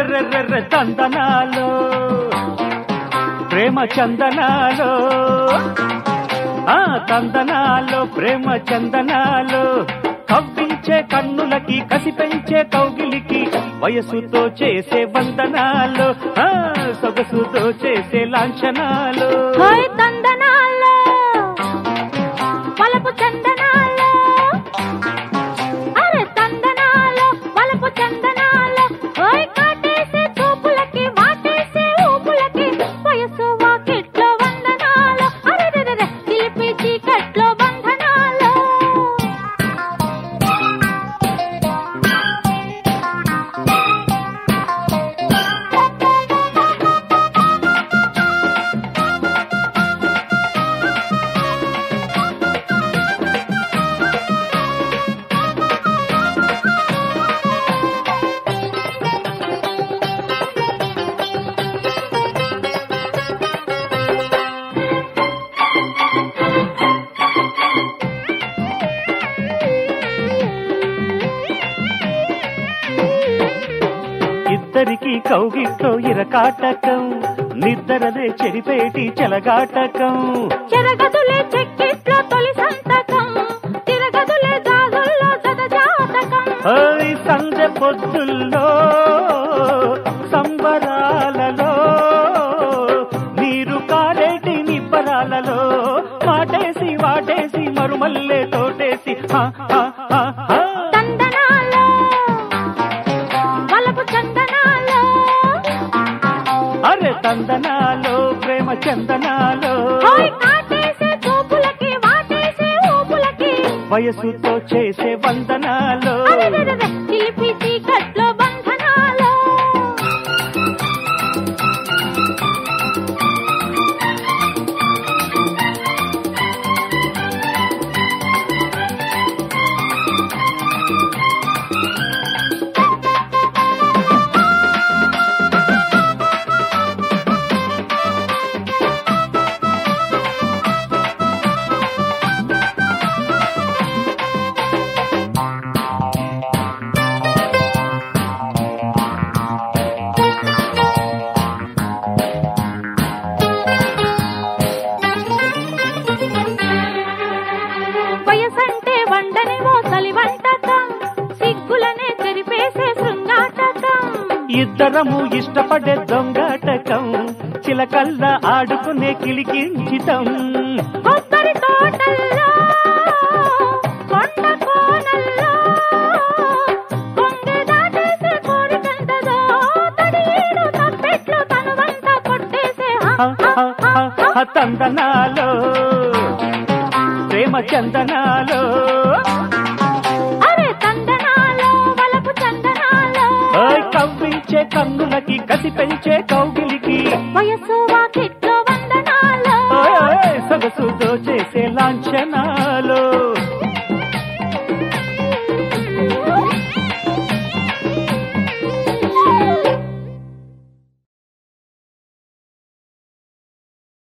ఎర్రెర్రెర్ర చందనాలు ప్రేమ చందనాలు ఆ చందనాలు ప్రేమ చందనాలు కవ్వించే కన్నులకి కసి పెంచే కౌగిలికి వయసుతో చేసే వందనాలు ఆ సొగసుతో చేసే లాంఛనాలు చందనాలు పలపు చందనాలు అరే చందనాలు పలపు చందనాలు ఓయ్ కాటేసే తోపులకి వాటేసే ఊపులకి వయసు వాకిట్లో వందనాలు అరెరెరె దిలిపి చీకట్లో బంధనాలు ఇద్దరికి కౌగిట్లో ఇరకాటకం నిద్దరదే చెరిపేటి చెలగాటకం చెరగదులే చెక్కిట్లో తొలి సంతకం తిరగదులే దాగుల్లో జతజాతకం ఓయ్ సంధ్య పొద్దుల్లో సంబరాలలో నీరు కారేటి నిబ్బరాలలో వాటేసి వాటేసి మరుమల్లే తోటేసి చందనాలు ప్రేమ చందనాలు వయసుతో చేసే వందనాలు ఇద్దరము ఇష్టపడే దొంగాటకం చిలకల్లా ఆడుకునే కిలికించితం కొబ్బరి తోటల్లో కొండ కోనల్లో కొంగ దాటేసే కోడిగంటలో తడియేడు తప్పెట్లు తనువంత కొట్టేసే చందనాలు ప్రేమ చందనాలు కవ్వించే కన్నులకి కసి పెంచే కౌగిలికి వయసు వాకిట్లో వందనాలు సొగసుతో చేసే లాంఛనాలు.